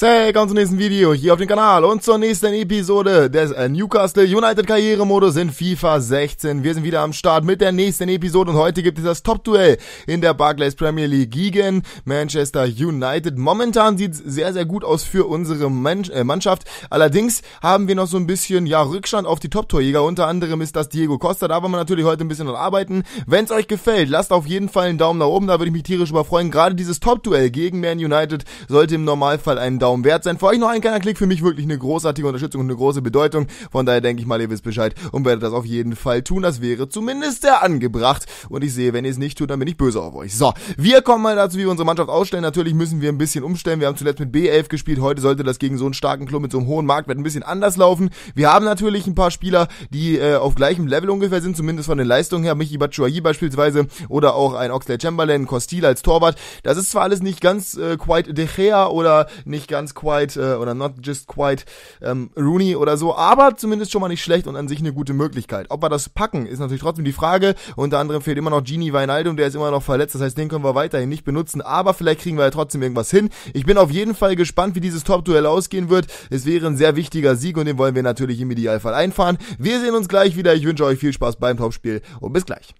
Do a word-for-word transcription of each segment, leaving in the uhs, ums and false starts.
Hey, kommt zum nächsten Video hier auf dem Kanal und zur nächsten Episode des Newcastle United Karrieremodus in FIFA sechzehn. Wir sind wieder am Start mit der nächsten Episode und heute gibt es das Top-Duell in der Barclays Premier League gegen Manchester United. Momentan sieht es sehr, sehr gut aus für unsere Mannschaft. Allerdings haben wir noch so ein bisschen ja Rückstand auf die Top-Torjäger. Unter anderem ist das Diego Costa. Da wollen wir natürlich heute ein bisschen dran arbeiten. Wenn es euch gefällt, lasst auf jeden Fall einen Daumen nach oben. Da würde ich mich tierisch überfreuen. Gerade dieses Top-Duell gegen Man United sollte im Normalfall einen Daumen wert sein. Für euch noch ein kleiner Klick, für mich wirklich eine großartige Unterstützung und eine große Bedeutung. Von daher denke ich mal, ihr wisst Bescheid und werdet das auf jeden Fall tun. Das wäre zumindest sehr angebracht. Und ich sehe, wenn ihr es nicht tut, dann bin ich böse auf euch. So, wir kommen mal dazu, wie wir unsere Mannschaft ausstellen. Natürlich müssen wir ein bisschen umstellen. Wir haben zuletzt mit B elf gespielt. Heute sollte das gegen so einen starken Club mit so einem hohen Marktwert ein bisschen anders laufen. Wir haben natürlich ein paar Spieler, die äh, auf gleichem Level ungefähr sind, zumindest von den Leistungen her. Michy Batshuayi beispielsweise oder auch ein Oxlade-Chamberlain, Costil als Torwart. Das ist zwar alles nicht ganz äh, quite De Gea oder nicht ganz ganz quite äh, oder not just quite ähm, Rooney oder so, aber zumindest schon mal nicht schlecht und an sich eine gute Möglichkeit. Ob wir das packen, ist natürlich trotzdem die Frage. Unter anderem fehlt immer noch Gini Wijnaldum, der ist immer noch verletzt, das heißt, den können wir weiterhin nicht benutzen, aber vielleicht kriegen wir ja trotzdem irgendwas hin. Ich bin auf jeden Fall gespannt, wie dieses Top-Duell ausgehen wird. Es wäre ein sehr wichtiger Sieg und den wollen wir natürlich im Idealfall einfahren. Wir sehen uns gleich wieder. Ich wünsche euch viel Spaß beim Topspiel und bis gleich.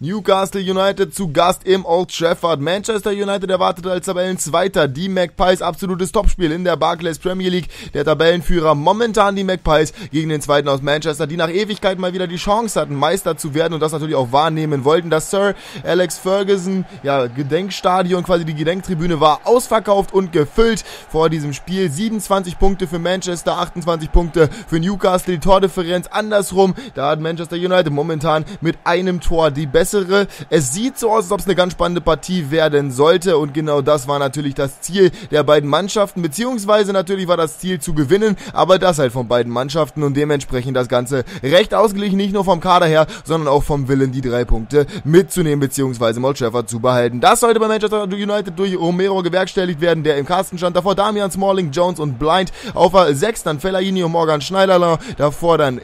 Newcastle United zu Gast im Old Trafford. Manchester United erwartet als Tabellenzweiter die Magpies. Absolutes Topspiel in der Barclays Premier League. Der Tabellenführer momentan die Magpies gegen den Zweiten aus Manchester, die nach Ewigkeit mal wieder die Chance hatten, Meister zu werden und das natürlich auch wahrnehmen wollten. Das Sir Alex Ferguson, ja, Gedenkstadion, quasi die Gedenktribüne, war ausverkauft und gefüllt vor diesem Spiel. siebenundzwanzig Punkte für Manchester, achtundzwanzig Punkte für Newcastle. Die Tordifferenz andersrum. Da hat Manchester United momentan mit einem Tor die beste. Es sieht so aus, als ob es eine ganz spannende Partie werden sollte und genau das war natürlich das Ziel der beiden Mannschaften, beziehungsweise natürlich war das Ziel zu gewinnen, aber das halt von beiden Mannschaften und dementsprechend das Ganze recht ausgeglichen, nicht nur vom Kader her, sondern auch vom Willen, die drei Punkte mitzunehmen, beziehungsweise Old Trafford zu behalten. Das sollte bei Manchester United durch Romero gewerkstelligt werden, der im Kasten stand, davor Damian Smalling, Jones und Blind, auf der sechs dann Fellaini und Morgan Schneiderlin, davor dann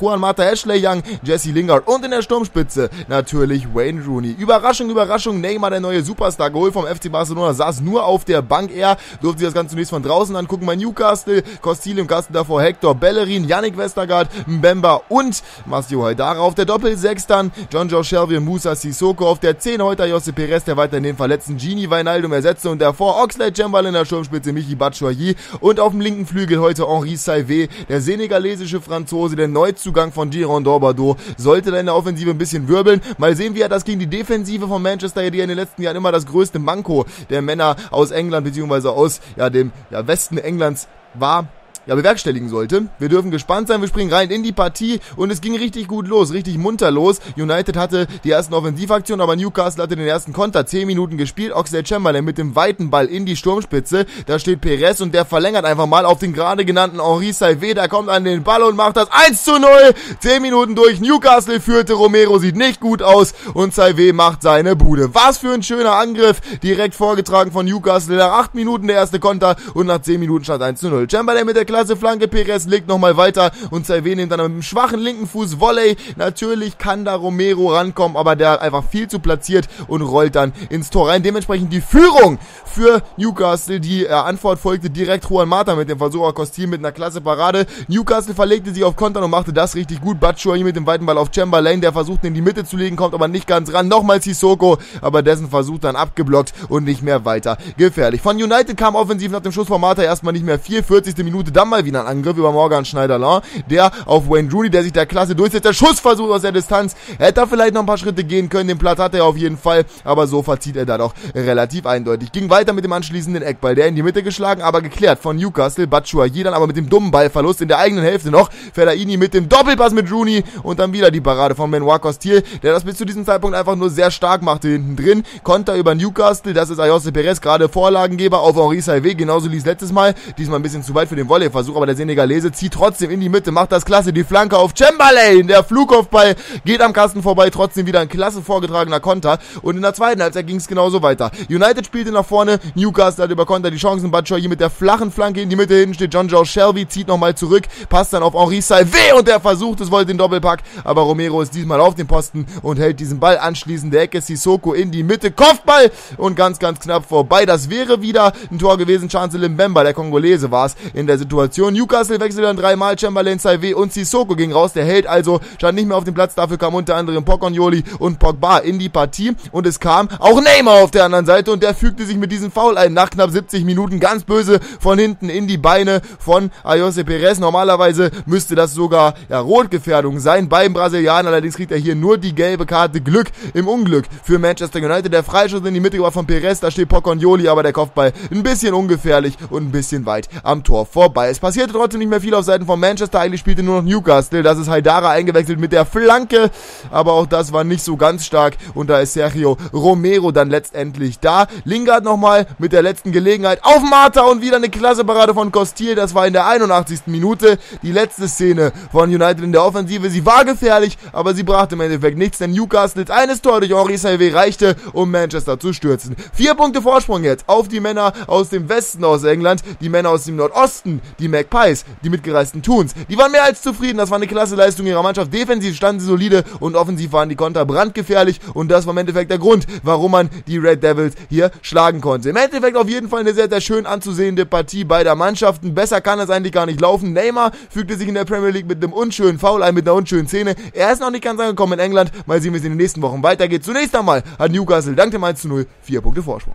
Juan Mata, Ashley Young, Jesse Lingard und in der Sturmspitze natürlich Natürlich Wayne Rooney. Überraschung, Überraschung, Neymar, der neue Superstar, geholt vom F C Barcelona, saß nur auf der Bank. Er durfte sich das Ganze zunächst von draußen angucken. Bei Newcastle, Costil im Kasten, davor Héctor Bellerín, Yannick Westergaard, Mbemba und Masio Haydar. Auf der Doppel sechs dann Jonjo Shelvey und Moussa Sissoko. Auf der zehn heute Ayose Perez, der weiterhin den verletzten Gini Wijnaldum ersetzte und davor Oxlade-Chamberlain in der Schirmspitze, Michy Batshuayi und auf dem linken Flügel heute Henri Savé, der senegalesische Franzose, der Neuzugang von Girondins Bordeaux, sollte da in der Offensive ein bisschen wirbeln. Mal sehen, wie er das gegen die Defensive von Manchester, die in den letzten Jahren immer das größte Manko der Männer aus England bzw. aus ja, dem ja, Westen Englands war, ja, bewerkstelligen sollte. Wir dürfen gespannt sein, wir springen rein in die Partie und es ging richtig gut los, richtig munter los. United hatte die ersten Offensivaktionen, aber Newcastle hatte den ersten Konter. zehn Minuten gespielt, Oxlade-Chamberlain mit dem weiten Ball in die Sturmspitze. Da steht Perez und der verlängert einfach mal auf den gerade genannten Henri Savé. Der kommt an den Ball und macht das eins zu null. zehn Minuten durch, Newcastle führte, Romero sieht nicht gut aus und Savé macht seine Bude. Was für ein schöner Angriff, direkt vorgetragen von Newcastle. Nach acht Minuten der erste Konter und nach zehn Minuten stand eins zu null. Chamberlain mit der klasse Flanke, Perez legt nochmal weiter und Salve nimmt dann mit dem schwachen linken Fuß Volley. Natürlich kann da Romero rankommen, aber der hat einfach viel zu platziert und rollt dann ins Tor rein. Dementsprechend die Führung für Newcastle. Die äh, Antwort folgte direkt Juan Mata mit dem Versucher Costil mit einer klasse Parade. Newcastle verlegte sich auf Kontern und machte das richtig gut. Batshuayi mit dem weiten Ball auf Chamberlain, der versucht in die Mitte zu legen, kommt aber nicht ganz ran. Nochmal Sissoko, aber dessen Versuch dann abgeblockt und nicht mehr weiter gefährlich. Von United kam offensiv nach dem Schuss von Mata erstmal nicht mehr viel. vierzigste Minute da mal wieder ein Angriff über Morgan Schneiderlin, der auf Wayne Rooney, der sich der klasse durchsetzt, der Schussversuch aus der Distanz, hätte er vielleicht noch ein paar Schritte gehen können, den Platz hat er auf jeden Fall, aber so verzieht er da doch relativ eindeutig. Ging weiter mit dem anschließenden Eckball, der in die Mitte geschlagen, aber geklärt von Newcastle, Batshuayi dann aber mit dem dummen Ballverlust in der eigenen Hälfte noch, Fellaini mit dem Doppelpass mit Rooney und dann wieder die Parade von Benoit Costil, der das bis zu diesem Zeitpunkt einfach nur sehr stark machte hinten drin, Konter über Newcastle, das ist Ayose Perez, gerade Vorlagengeber auf Henri Savé, genauso wie das letztes Mal, diesmal ein bisschen zu weit für den Volley Versuch, aber der Senegalese zieht trotzdem in die Mitte, macht das klasse, die Flanke auf Chamberlain, der Flugkopfball geht am Kasten vorbei, trotzdem wieder ein klasse vorgetragener Konter und in der zweiten Halbzeit ging es genauso weiter. United spielte nach vorne, Newcastle hat über Konter die Chancen, Batshuayi mit der flachen Flanke in die Mitte hin, steht Jonjo Shelvey, zieht nochmal zurück, passt dann auf Henri Savé und der versucht, es wollte den Doppelpack, aber Romero ist diesmal auf dem Posten und hält diesen Ball, anschließend der Ecke, Sissoko in die Mitte, Kopfball und ganz, ganz knapp vorbei, das wäre wieder ein Tor gewesen, Chancellor Mbemba, der Kongolese war es in der Situation, Newcastle wechselte dann dreimal, Chamberlain, Savé und Sissoko ging raus, der Held also stand nicht mehr auf dem Platz, dafür kam unter anderem Poconjoli und Pogba in die Partie und es kam auch Neymar auf der anderen Seite und der fügte sich mit diesem Foul ein, nach knapp siebzig Minuten ganz böse von hinten in die Beine von Ayose Perez, normalerweise müsste das sogar ja, Rotgefährdung sein beim Brasilianer, allerdings kriegt er hier nur die gelbe Karte, Glück im Unglück für Manchester United, der Freischuss in die Mitte war von Perez, da steht Poconjoli, aber der Kopfball ein bisschen ungefährlich und ein bisschen weit am Tor vorbei. Es passierte trotzdem nicht mehr viel auf Seiten von Manchester, eigentlich spielte nur noch Newcastle, das ist Haidara eingewechselt mit der Flanke, aber auch das war nicht so ganz stark und da ist Sergio Romero dann letztendlich da. Lingard nochmal mit der letzten Gelegenheit auf Mata und wieder eine klasse Parade von Costil, das war in der einundachtzigsten Minute die letzte Szene von United in der Offensive, sie war gefährlich, aber sie brachte im Endeffekt nichts, denn Newcastles eines Tor durch Henri Savé reichte, um Manchester zu stürzen. Vier Punkte Vorsprung jetzt auf die Männer aus dem Westen aus England, die Männer aus dem Nordosten, die Magpies, die mitgereisten Toons, die waren mehr als zufrieden, das war eine klasse Leistung ihrer Mannschaft, defensiv standen sie solide und offensiv waren die Konter brandgefährlich und das war im Endeffekt der Grund, warum man die Red Devils hier schlagen konnte. Im Endeffekt auf jeden Fall eine sehr, sehr schön anzusehende Partie beider Mannschaften, besser kann es eigentlich gar nicht laufen. Neymar fügte sich in der Premier League mit einem unschönen Foul ein, mit einer unschönen Szene, er ist noch nicht ganz angekommen in England, mal sehen, wie es in den nächsten Wochen weitergeht. Zunächst einmal hat Newcastle dank dem eins zu null vier Punkte Vorsprung.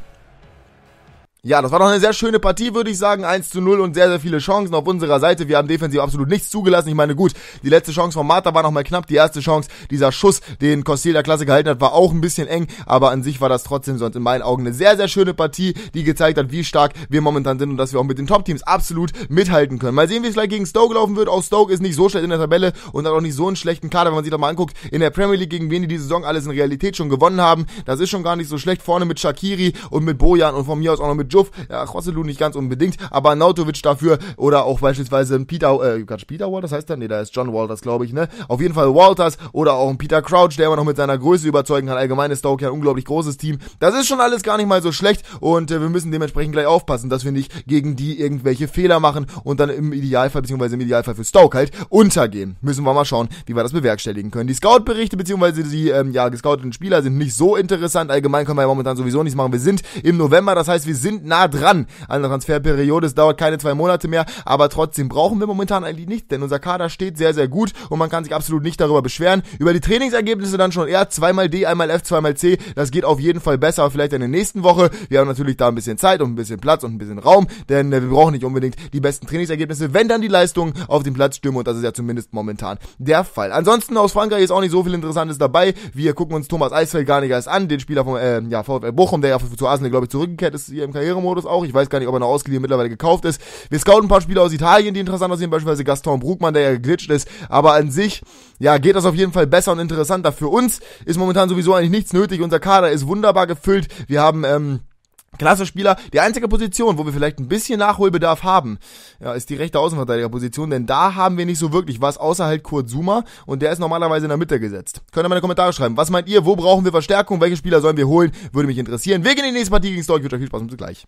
Ja, das war doch eine sehr schöne Partie, würde ich sagen, eins zu null und sehr, sehr viele Chancen auf unserer Seite, wir haben defensiv absolut nichts zugelassen, ich meine gut, die letzte Chance von Mata war nochmal knapp, die erste Chance, dieser Schuss, den Costil der Klasse gehalten hat, war auch ein bisschen eng, aber an sich war das trotzdem sonst in meinen Augen eine sehr, sehr schöne Partie, die gezeigt hat, wie stark wir momentan sind und dass wir auch mit den Top-Teams absolut mithalten können. Mal sehen, wie es gleich gegen Stoke laufen wird, auch Stoke ist nicht so schlecht in der Tabelle und hat auch nicht so einen schlechten Kader, wenn man sich doch mal anguckt, in der Premier League, gegen wen die diese Saison alles in Realität schon gewonnen haben, das ist schon gar nicht so schlecht, vorne mit Shaqiri und mit Bojan und von mir aus auch noch mit Juff, ja, Joselu nicht ganz unbedingt, aber Arnautović dafür oder auch beispielsweise ein Peter, äh, Peter Walters heißt der? Nee, da ist Jon Walters, glaube ich, ne? Auf jeden Fall Walters oder auch ein Peter Crouch, der immer noch mit seiner Größe überzeugen kann. Allgemein ist Stoke ja ein unglaublich großes Team. Das ist schon alles gar nicht mal so schlecht und äh, wir müssen dementsprechend gleich aufpassen, dass wir nicht gegen die irgendwelche Fehler machen und dann im Idealfall, beziehungsweise im Idealfall für Stoke halt, untergehen. Müssen wir mal schauen, wie wir das bewerkstelligen können. Die Scout-Berichte, beziehungsweise die, ähm, ja, gescouteten Spieler sind nicht so interessant. Allgemein können wir ja momentan sowieso nichts machen. Wir sind im November, das heißt, wir sind nah dran an der Transferperiode, es dauert keine zwei Monate mehr, aber trotzdem brauchen wir momentan eigentlich nichts, denn unser Kader steht sehr, sehr gut und man kann sich absolut nicht darüber beschweren. Über die Trainingsergebnisse dann schon eher, zweimal D, einmal F, zweimal C, das geht auf jeden Fall besser, vielleicht in der nächsten Woche. Wir haben natürlich da ein bisschen Zeit und ein bisschen Platz und ein bisschen Raum, denn wir brauchen nicht unbedingt die besten Trainingsergebnisse, wenn dann die Leistungen auf dem Platz stimmen und das ist ja zumindest momentan der Fall. Ansonsten aus Frankreich ist auch nicht so viel Interessantes dabei, wir gucken uns Thomas Eisfeld gar nicht erst an, den Spieler vom äh, ja, VfL Bochum, der ja zu Arsenal, glaube ich, zurückgekehrt ist hier im Karrieremodus auch. Ich weiß gar nicht, ob er noch ausgeliehen mittlerweile gekauft ist. Wir scouten ein paar Spieler aus Italien, die interessant aussehen, beispielsweise Gaston Brugmann, der ja geglitscht ist. Aber an sich, ja, geht das auf jeden Fall besser und interessanter. Für uns ist momentan sowieso eigentlich nichts nötig. Unser Kader ist wunderbar gefüllt. Wir haben, ähm, klasse Spieler. Die einzige Position, wo wir vielleicht ein bisschen Nachholbedarf haben, ja, ist die rechte Außenverteidigerposition, denn da haben wir nicht so wirklich was, außer halt Kurt Zuma und der ist normalerweise in der Mitte gesetzt. Könnt ihr mal in die Kommentare schreiben, was meint ihr, wo brauchen wir Verstärkung, welche Spieler sollen wir holen, würde mich interessieren. Wir gehen in die nächste Partie gegen Stoke, ich wünsche euch viel Spaß und bis gleich.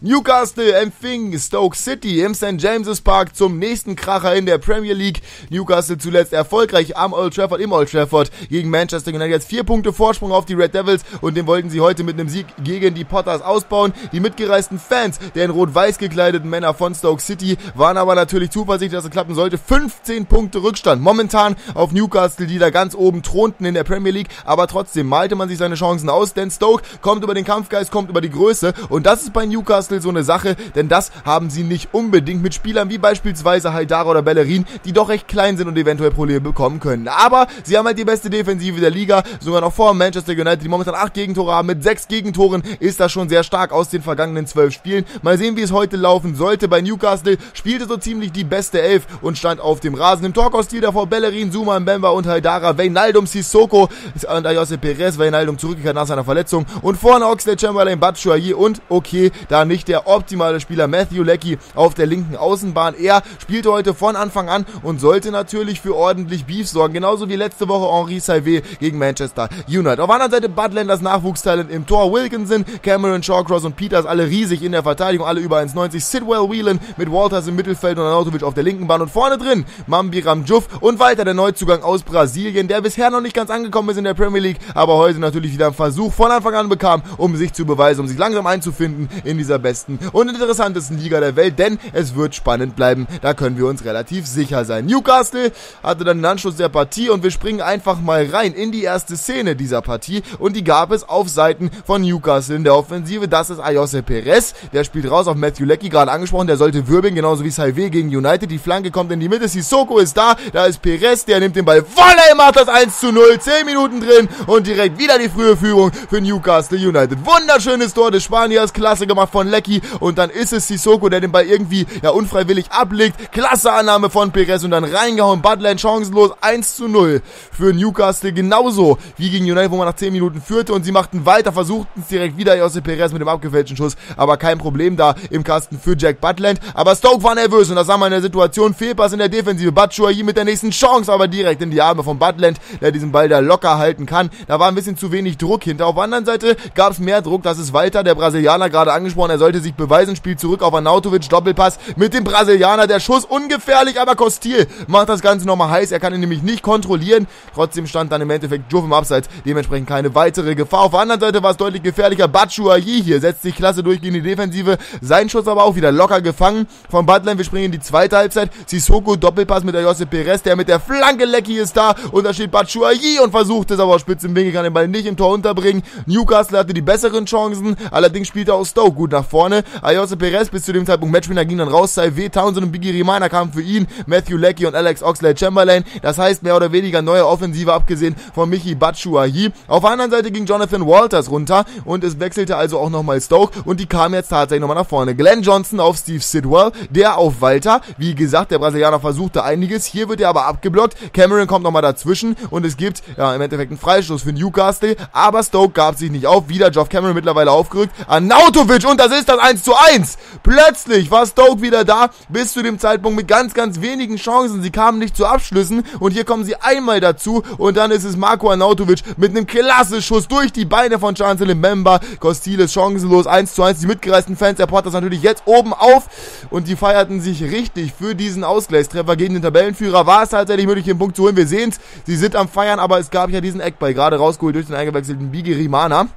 Newcastle empfing Stoke City im Sankt James's Park zum nächsten Kracher in der Premier League. Newcastle zuletzt erfolgreich am Old Trafford, im Old Trafford gegen Manchester United. Jetzt vier Punkte Vorsprung auf die Red Devils und den wollten sie heute mit einem Sieg gegen die Potters ausbauen. Die mitgereisten Fans der in rot-weiß gekleideten Männer von Stoke City waren aber natürlich zuversichtlich, dass es klappen sollte. fünfzehn Punkte Rückstand momentan auf Newcastle, die da ganz oben thronten in der Premier League, aber trotzdem malte man sich seine Chancen aus, denn Stoke kommt über den Kampfgeist, kommt über die Größe und das ist bei Newcastle so eine Sache, denn das haben sie nicht unbedingt mit Spielern wie beispielsweise Haidar oder Bellerín, die doch recht klein sind und eventuell Probleme bekommen können. Aber sie haben halt die beste Defensive der Liga, sogar noch vor Manchester United, die momentan acht Gegentore haben. Mit sechs Gegentoren ist das schon sehr stark aus den vergangenen zwölf Spielen. Mal sehen, wie es heute laufen sollte. Bei Newcastle spielte so ziemlich die beste Elf und stand auf dem Rasen. Im Torkostil davor Bellerín, Zuma, Mbemba und Haidara, Wijnaldum, Sissoko und Ayose Perez, Wijnaldum zurückgekehrt nach seiner Verletzung und vorne Oxlade-Chamberlain, Batshuayi und okay, da nicht nicht der optimale Spieler. Matthew Leckie auf der linken Außenbahn. Er spielte heute von Anfang an und sollte natürlich für ordentlich Beef sorgen. Genauso wie letzte Woche Henri Savé gegen Manchester United. Auf der anderen Seite Butland, das Nachwuchstalent im Tor. Wilkinson, Cameron, Shawcross und Peters, alle riesig in der Verteidigung, alle über eins neunzig. Sidwell, Whelan mit Walters im Mittelfeld und Arnautović auf der linken Bahn. Und vorne drin Mame Biram Diouf und weiter der Neuzugang aus Brasilien, der bisher noch nicht ganz angekommen ist in der Premier League, aber heute natürlich wieder einen Versuch von Anfang an bekam, um sich zu beweisen, um sich langsam einzufinden in dieser besten und interessantesten Liga der Welt, denn es wird spannend bleiben, da können wir uns relativ sicher sein. Newcastle hatte dann den Anschluss der Partie und wir springen einfach mal rein in die erste Szene dieser Partie und die gab es auf Seiten von Newcastle in der Offensive. Das ist Ayose Perez, der spielt raus auf Matthew Leckie, gerade angesprochen, der sollte wirbeln, genauso wie Savé gegen United, die Flanke kommt in die Mitte, Sissoko ist da, da ist Perez, der nimmt den Ball, voll, macht das eins zu null, zehn Minuten drin und direkt wieder die frühe Führung für Newcastle United. Wunderschönes Tor des Spaniers, klasse gemacht von Leckie und dann ist es Sissoko, der den Ball irgendwie ja unfreiwillig ablegt, klasse Annahme von Perez und dann reingehauen, Butland chancenlos, eins zu null für Newcastle, genauso wie gegen United, wo man nach zehn Minuten führte und sie machten weiter, versuchten es direkt wieder, Ayose Perez mit dem abgefälschten Schuss, aber kein Problem da im Kasten für Jack Butland, aber Stoke war nervös und das sah man in der Situation, Fehlpass in der Defensive, Batshuayi mit der nächsten Chance, aber direkt in die Arme von Butland, der diesen Ball da locker halten kann, da war ein bisschen zu wenig Druck hinter, auf der anderen Seite gab es mehr Druck, das ist Walter, der Brasilianer, gerade angesprochen, er sollte sich beweisen, spielt zurück auf Arnautović, Doppelpass mit dem Brasilianer, der Schuss ungefährlich, aber Costil macht das Ganze nochmal heiß, er kann ihn nämlich nicht kontrollieren, trotzdem stand dann im Endeffekt Diouf im Abseits, dementsprechend keine weitere Gefahr, auf der anderen Seite war es deutlich gefährlicher, Batshuayi hier setzt sich klasse durch gegen die Defensive, sein Schuss aber auch wieder locker gefangen von Butland, wir springen in die zweite Halbzeit, Sissoko, Doppelpass mit Ayose Perez, der mit der Flanke, Leckie ist da und da steht Batshuayi und versucht es, aber spitz im Winkel, kann den Ball nicht im Tor unterbringen, Newcastle hatte die besseren Chancen, allerdings spielte auch Stoke gut nach vorne, Ayose Perez bis zu dem Zeitpunkt Matchwinner ging dann raus, W. Townsend und Bigirimana kamen für ihn, Matthew Leckie und Alex Oxlade-Chamberlain, das heißt mehr oder weniger neue Offensive, abgesehen von Michy Batshuayi, auf der anderen Seite ging Jonathan Walters runter und es wechselte also auch nochmal Stoke und die kamen jetzt tatsächlich nochmal nach vorne, Glenn Johnson auf Steve Sidwell, der auf Walter, wie gesagt, der Brasilianer versuchte einiges, hier wird er aber abgeblockt, Cameron kommt nochmal dazwischen und es gibt ja im Endeffekt einen Freistoß für Newcastle, aber Stoke gab sich nicht auf, wieder Geoff Cameron mittlerweile aufgerückt, Arnautović und das ist das eins zu eins, plötzlich war Stoke wieder da, bis zu dem Zeitpunkt mit ganz, ganz wenigen Chancen, sie kamen nicht zu Abschlüssen und hier kommen sie einmal dazu und dann ist es Marco Arnautović mit einem klasse Schuss durch die Beine von Chancellor Mbemba, Costil ist chancenlos, eins zu eins, die mitgereisten Fans, der Pott das natürlich jetzt oben auf und die feierten sich richtig für diesen Ausgleichstreffer gegen den Tabellenführer, war es tatsächlich möglich, den Punkt zu holen, wir sehen es, sie sind am Feiern, aber es gab ja diesen Eckball, gerade rausgeholt durch den eingewechselten Bigirimana.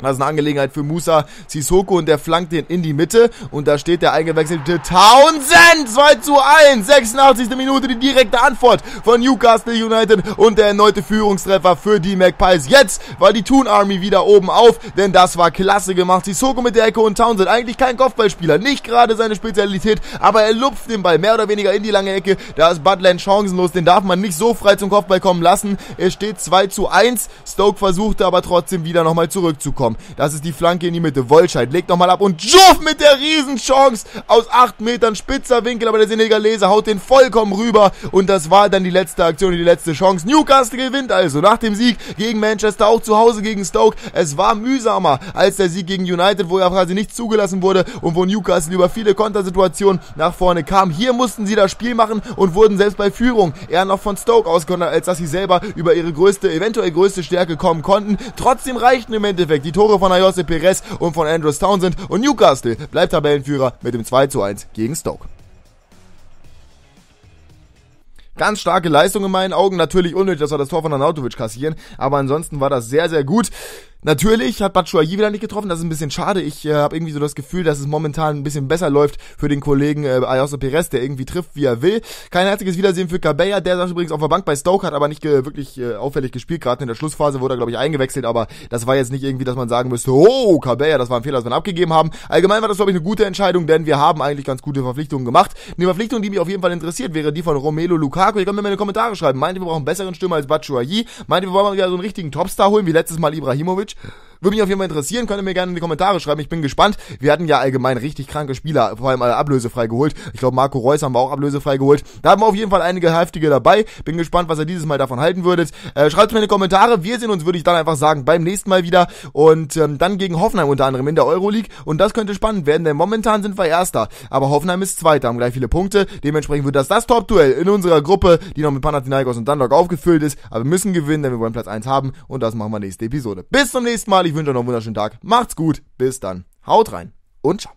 Das ist eine Angelegenheit für Moussa Sissoko und der flankt den in die Mitte und da steht der eingewechselte Townsend, zwei zu eins, sechsundachtzigste Minute, die direkte Antwort von Newcastle United und der erneute Führungstreffer für die Magpies. Jetzt war die Toon Army wieder oben auf, denn das war klasse gemacht, Sissoko mit der Ecke und Townsend, eigentlich kein Kopfballspieler, nicht gerade seine Spezialität, aber er lupft den Ball mehr oder weniger in die lange Ecke, da ist Butland chancenlos, den darf man nicht so frei zum Kopfball kommen lassen, es steht zwei zu eins, Stoke versuchte aber trotzdem wieder nochmal zurückzukommen. Das ist die Flanke in die Mitte. Wolscheid legt nochmal ab und Diouf mit der Riesenchance aus acht Metern, spitzer Winkel, aber der Senegalese haut den vollkommen rüber und das war dann die letzte Aktion, die letzte Chance. Newcastle gewinnt also nach dem Sieg gegen Manchester, auch zu Hause gegen Stoke. Es war mühsamer als der Sieg gegen United, wo ja quasi nichts zugelassen wurde und wo Newcastle über viele Kontersituationen nach vorne kam. Hier mussten sie das Spiel machen und wurden selbst bei Führung eher noch von Stoke ausgekontert, als dass sie selber über ihre größte, eventuell größte Stärke kommen konnten. Trotzdem reichten im Endeffekt die Tore von Ayose Perez und von Andrew Townsend und Newcastle bleibt Tabellenführer mit dem zwei zu eins gegen Stoke. Ganz starke Leistung in meinen Augen, natürlich unnötig, dass wir das Tor von Arnautović kassieren, aber ansonsten war das sehr, sehr gut. Natürlich hat Batshuayi wieder nicht getroffen, das ist ein bisschen schade, ich äh, habe irgendwie so das Gefühl, dass es momentan ein bisschen besser läuft für den Kollegen äh, Ayose Perez, der irgendwie trifft, wie er will. Kein herzliches Wiedersehen für Cabella, der saß übrigens auf der Bank bei Stoke, hat aber nicht äh, wirklich äh, auffällig gespielt, gerade in der Schlussphase wurde er, glaube ich, eingewechselt, aber das war jetzt nicht irgendwie, dass man sagen müsste, oh, Cabella, das war ein Fehler, was wir abgegeben haben. Allgemein war das, glaube ich, eine gute Entscheidung, denn wir haben eigentlich ganz gute Verpflichtungen gemacht. Eine Verpflichtung, die mich auf jeden Fall interessiert, wäre die von Romelu Lukaku. Ihr könnt mir mal in die Kommentare schreiben, meint ihr, wir brauchen einen besseren Stürmer als Batshuayi? Meint ihr, wir wollen mal wieder so einen richtigen Topstar holen, wie letztes Mal Ibrahimovic? Würde mich auf jeden Fall interessieren, könnt ihr mir gerne in die Kommentare schreiben, ich bin gespannt. Wir hatten ja allgemein richtig kranke Spieler, vor allem ablösefrei geholt. Ich glaube, Marco Reus haben wir auch ablösefrei geholt. Da haben wir auf jeden Fall einige heftige dabei. Bin gespannt, was ihr dieses Mal davon halten würdet. Äh, schreibt mir in die Kommentare. Wir sehen uns, würde ich dann einfach sagen, beim nächsten Mal wieder. Und ähm, dann gegen Hoffenheim unter anderem in der Euroleague. Und das könnte spannend werden, denn momentan sind wir Erster. Aber Hoffenheim ist Zweiter, haben gleich viele Punkte. Dementsprechend wird das das Top-Duell in unserer Gruppe, die noch mit Panathinaikos und Dundalk aufgefüllt ist. Aber wir müssen gewinnen, denn wir wollen Platz eins haben. Und das machen wir nächste Episode. Bis zum nächsten Mal. Ich wünsche euch noch einen wunderschönen Tag. Macht's gut. Bis dann. Haut rein und ciao.